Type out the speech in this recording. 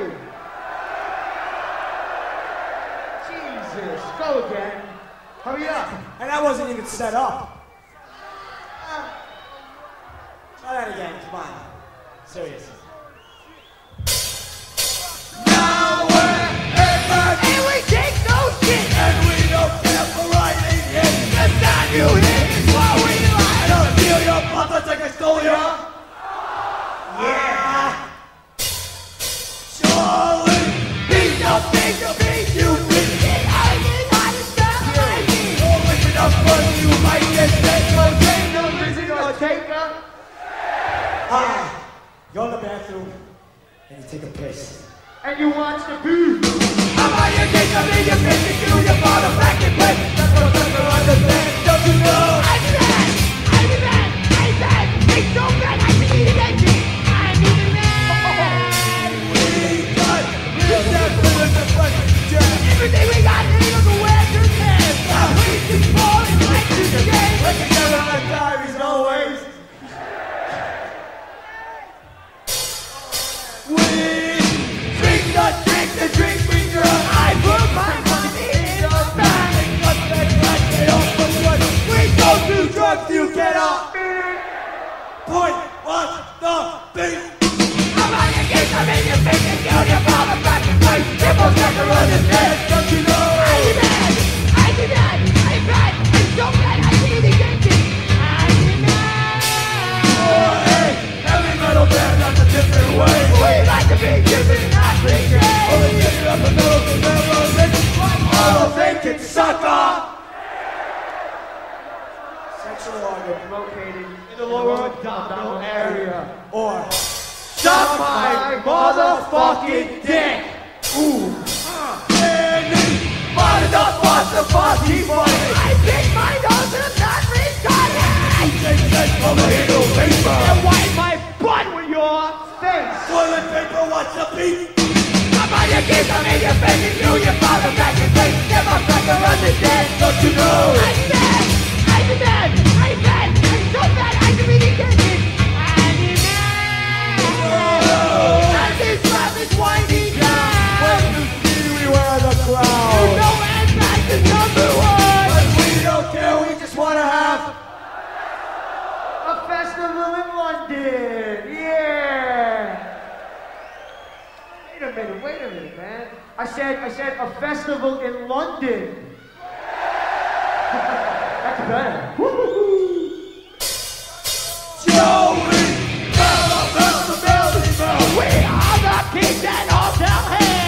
Three. Jesus, go again. Hurry up. And I wasn't even set up. Try that again, come on. Seriously. Now we're everybody. And we take no shit. And we don't care for lightning hit. The time you hit is why we lie. I don't feel your puppets like I stole your up. Yeah. Surely, beat up, beat up, beat you. You might get taker. Go in the bathroom and you take a piss. And you watch the boo. How about you take a million pissing you? You bought a black and black. That's what I'm gonna understand. Don't you know? I'm mad. I'm mad. I'm mad. I'm so mad. I can eat it again. I'm even mad. We got real death for the deflection. Everything we got here on the Western hand. I'm wasting for it. Looking down on my diaries always. We drink the drink, the drink we drunk. I put my money in the bag and cut that black tail from what we don't do drugs, you get off. Point was the beat. I'm like a kid, I'm in your face and kill your father back in place. People's back around his head, don't you know? Way. We like to be given, not regret. Only giving up the middle of the railroad. This is one all they can suck off. Sexual organ located in the lower abdominal area. Or suck my motherfucking dick. Ooh. I pick my nose and I'm not retarded. I take this from a little paper and wipe my butt with your. Toilet paper, what's the beat? I'm on your kids, I'm in your face. You knew your father back in place. Never back around the dead, don't you know? I'm mad, I'm mad, I'm mad. I'm so mad, I can really get it. I'm mad. And this rap is winding down. When you see we wear the clown, you know Anthrax is number one. But we don't care, we just wanna have a festival in London. Wait a minute, man. I said a festival in London. That's better. Woo-hoo-hoo. Joey, bell, bell, bell, bell, bell. We are the kings and all down here.